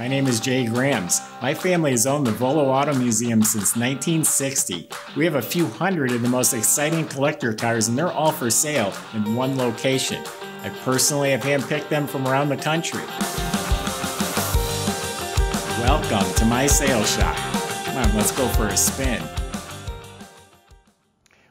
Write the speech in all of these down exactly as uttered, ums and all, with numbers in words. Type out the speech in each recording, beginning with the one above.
My name is Jay Grams. My family has owned the Volo Auto Museum since nineteen sixty. We have a few hundred of the most exciting collector cars, and they're all for sale in one location. I personally have handpicked them from around the country. Welcome to my sales shop. Come on, let's go for a spin.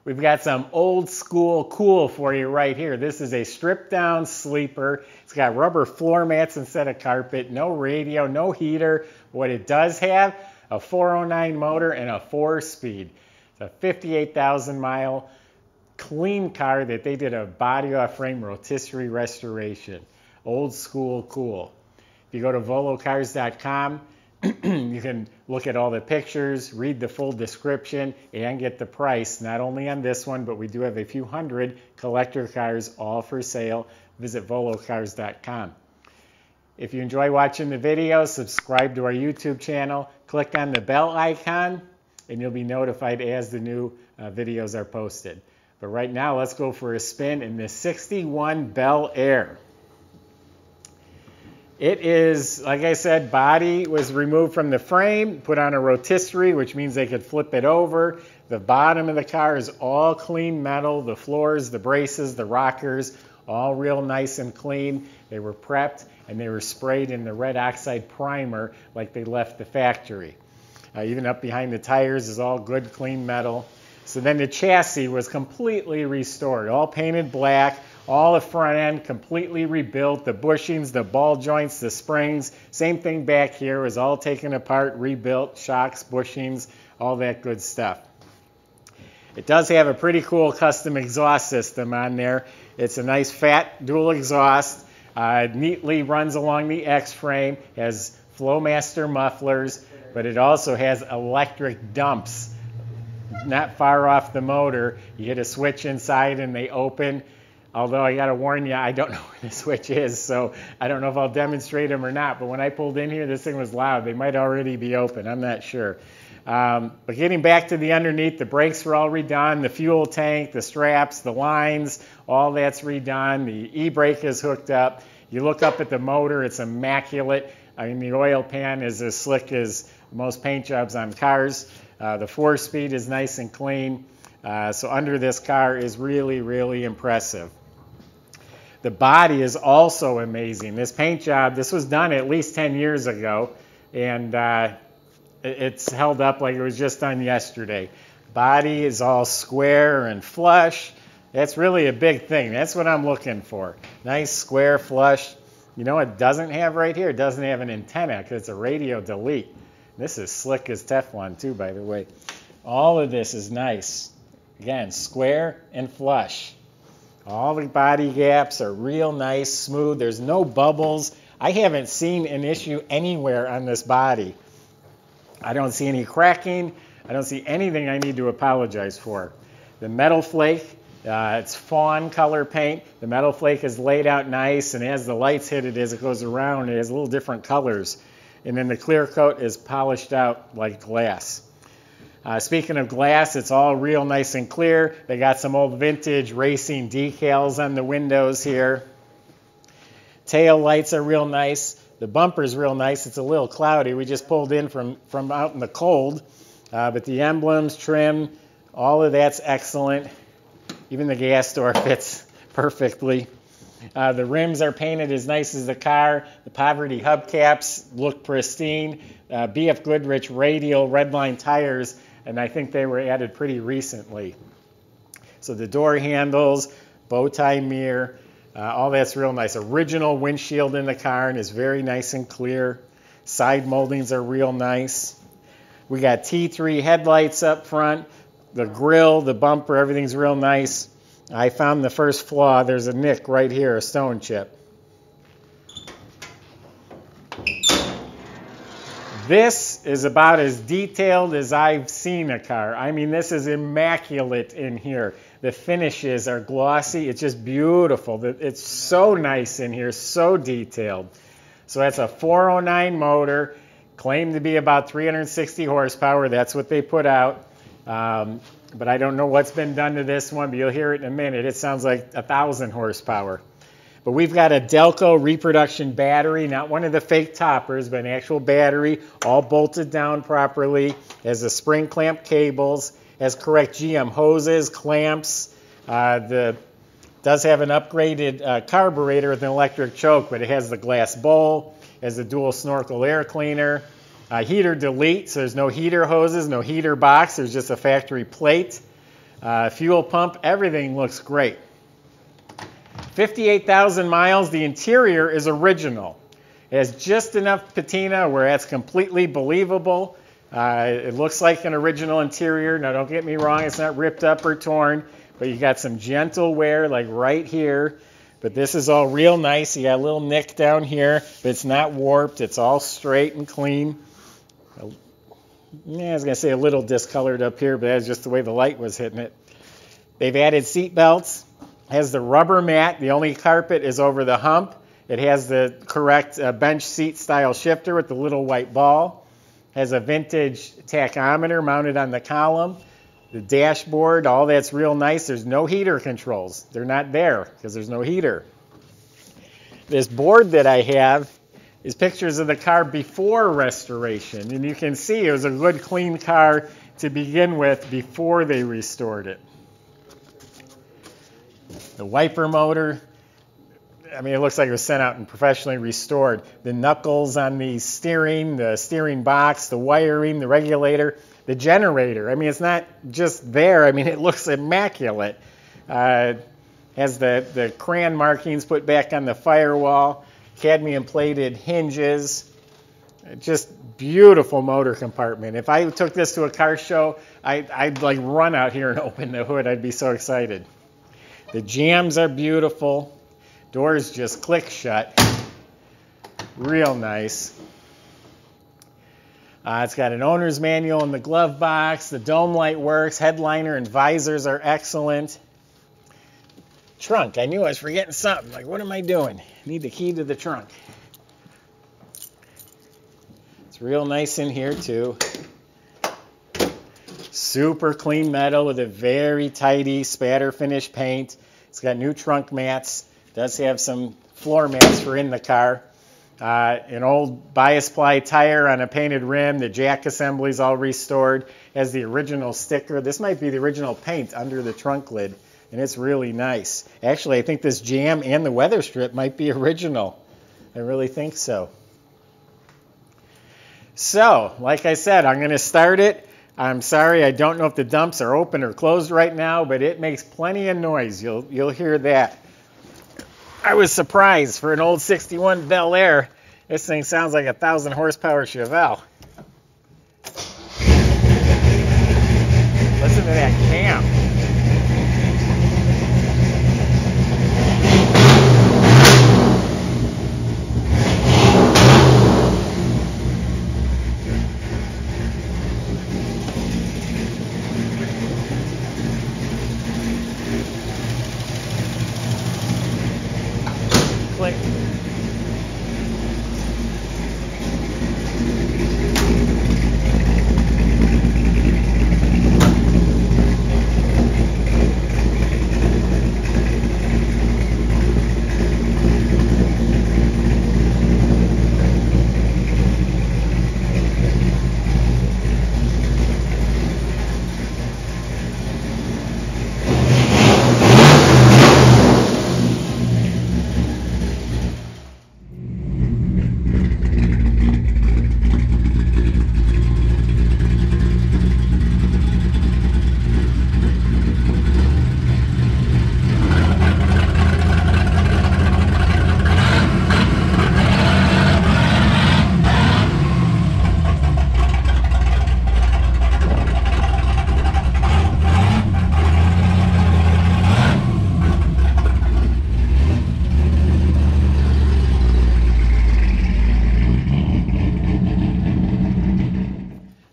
We've got some old school cool for you right here. This is a stripped down sleeper. It's got rubber floor mats instead of carpet, no radio, no heater. What it does have, a four oh nine motor and a four speed. It's a fifty-eight thousand mile clean car that they did a body off frame rotisserie restoration. Old school cool. If you go to Volocars dot com, you can look at all the pictures, read the full description, and get the price, not only on this one, but we do have a few hundred collector cars all for sale. Visit Volocars dot com. If you enjoy watching the video, subscribe to our YouTube channel, click on the bell icon, and you'll be notified as the new uh, videos are posted. But right now, let's go for a spin in this sixty-one Bel Air. It is, like I said, body was removed from the frame, put on a rotisserie, which means they could flip it over. The bottom of the car is all clean metal. The floors, the braces, the rockers, all real nice and clean. They were prepped and they were sprayed in the red oxide primer like they left the factory. Uh, even up behind the tires is all good, clean metal. So then the chassis was completely restored, all painted black. All the front end completely rebuilt, the bushings, the ball joints, the springs. Same thing back here, was all taken apart, rebuilt, shocks, bushings, all that good stuff. It does have a pretty cool custom exhaust system on there. It's a nice fat dual exhaust. Uh, it neatly runs along the X-frame, has Flowmaster mufflers, but it also has electric dumps. Not far off the motor, you hit a switch inside and they open. Although I gotta warn you, I don't know where the switch is, so I don't know if I'll demonstrate them or not, but when I pulled in here, this thing was loud. They might already be open, I'm not sure. Um, but getting back to the underneath, the brakes were all redone, the fuel tank, the straps, the lines, all that's redone. The e-brake is hooked up. You look up at the motor, it's immaculate. I mean, the oil pan is as slick as most paint jobs on cars. Uh, the four-speed is nice and clean. Uh, so under this car is really, really impressive. The body is also amazing. This paint job, this was done at least ten years ago, and uh, it's held up like it was just done yesterday. Body is all square and flush. That's really a big thing. That's what I'm looking for. Nice, square, flush. You know what it doesn't have right here? It doesn't have an antenna because it's a radio delete. This is slick as Teflon too, by the way. All of this is nice. Again, square and flush. All the body gaps are real nice, smooth. There's no bubbles. I haven't seen an issue anywhere on this body. I don't see any cracking. I don't see anything I need to apologize for. The metal flake, uh, it's fawn color paint. The metal flake is laid out nice, and as the lights hit it, as it goes around, it has little different colors. And then the clear coat is polished out like glass. Uh, speaking of glass, it's all real nice and clear. They got some old vintage racing decals on the windows here. Tail lights are real nice. The bumper's real nice. It's a little cloudy. We just pulled in from, from out in the cold. Uh, but the emblems, trim, all of that's excellent. Even the gas door fits perfectly. Uh, the rims are painted as nice as the car. The poverty hubcaps look pristine. Uh, B F Goodrich radial redline tires, and I think they were added pretty recently. So the door handles, bow tie mirror, uh, all that's real nice. Original windshield in the car and is very nice and clear. Side moldings are real nice. We got T three headlights up front. The grill, the bumper, everything's real nice. I found the first flaw. There's a nick right here, a stone chip. This is about as detailed as I've seen a car. I mean, this is immaculate in here. The finishes are glossy. It's just beautiful. It's so nice in here, so detailed. So that's a four oh nine motor, claimed to be about three hundred sixty horsepower. That's what they put out. Um, but I don't know what's been done to this one, but you'll hear it in a minute. It sounds like a thousand horsepower. But we've got a Delco reproduction battery, not one of the fake toppers, but an actual battery, all bolted down properly, has the spring clamp cables, has correct G M hoses, clamps. Uh, the does have an upgraded uh, carburetor with an electric choke, but it has the glass bowl, has a dual snorkel air cleaner, uh, heater delete, so there's no heater hoses, no heater box, there's just a factory plate, uh, fuel pump, everything looks great. fifty-eight thousand miles, the interior is original. It has just enough patina where that's completely believable. Uh, it looks like an original interior. Now don't get me wrong, it's not ripped up or torn, but you got some gentle wear like right here. But this is all real nice. You got a little nick down here, but it's not warped. It's all straight and clean. Yeah, I was gonna say a little discolored up here, but that's just the way the light was hitting it. They've added seat belts. Has the rubber mat. The only carpet is over the hump. It has the correct uh, bench seat style shifter with the little white ball. Has a vintage tachometer mounted on the column. The dashboard, all that's real nice. There's no heater controls. They're not there because there's no heater. This board that I have is pictures of the car before restoration. And you can see it was a good clean car to begin with before they restored it. The wiper motor, I mean, it looks like it was sent out and professionally restored. The knuckles on the steering, the steering box, the wiring, the regulator, the generator. I mean, it's not just there. I mean, it looks immaculate. Uh, has the, the crayon markings put back on the firewall, cadmium plated hinges. Just beautiful motor compartment. If I took this to a car show, I, I'd like run out here and open the hood. I'd be so excited. The jams are beautiful. Doors just click shut. Real nice. Uh, it's got an owner's manual in the glove box. The dome light works. Headliner and visors are excellent. Trunk. I knew I was forgetting something. Like, what am I doing? I need the key to the trunk. It's real nice in here, too. Super clean metal with a very tidy spatter finish paint. It's got new trunk mats. Does have some floor mats for in the car. Uh, an old bias ply tire on a painted rim. The jack assembly is all restored. Has the original sticker. This might be the original paint under the trunk lid, and it's really nice. Actually, I think this G M and the weather strip might be original. I really think so. So, like I said, I'm going to start it. I'm sorry, I don't know if the dumps are open or closed right now, but it makes plenty of noise. You'll, you'll hear that. I was surprised for an old sixty-one Bel Air. This thing sounds like a thousand horsepower Chevelle. Listen to that cam.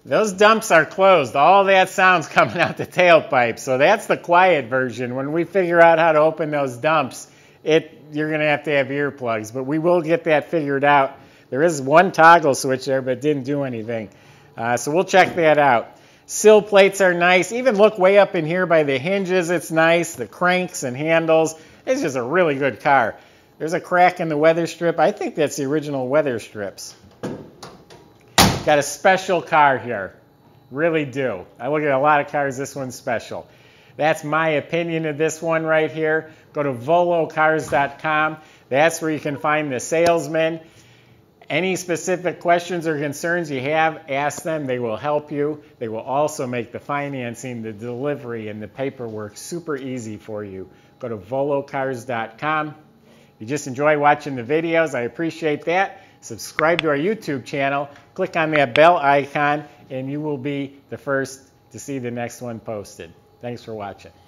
Those dumps are closed. All that sound's coming out the tailpipe. So that's the quiet version. When we figure out how to open those dumps, it you're going to have to have earplugs. But we will get that figured out. There is one toggle switch there, but it didn't do anything. Uh, so we'll check that out. Sill plates are nice. Even look way up in here by the hinges, it's nice. The cranks and handles. It's just a really good car. There's a crack in the weather strip. I think that's the original weather strips. Got a special car here. Really do. I look at a lot of cars. This one's special. That's my opinion of this one right here. Go to Volocars dot com. That's where you can find the salesman. Any specific questions or concerns you have, ask them. They will help you. They will also make the financing, the delivery, and the paperwork super easy for you. Go to Volocars dot com. If you just enjoy watching the videos, I appreciate that. Subscribe to our YouTube channel. Click on that bell icon, and you will be the first to see the next one posted. Thanks for watching.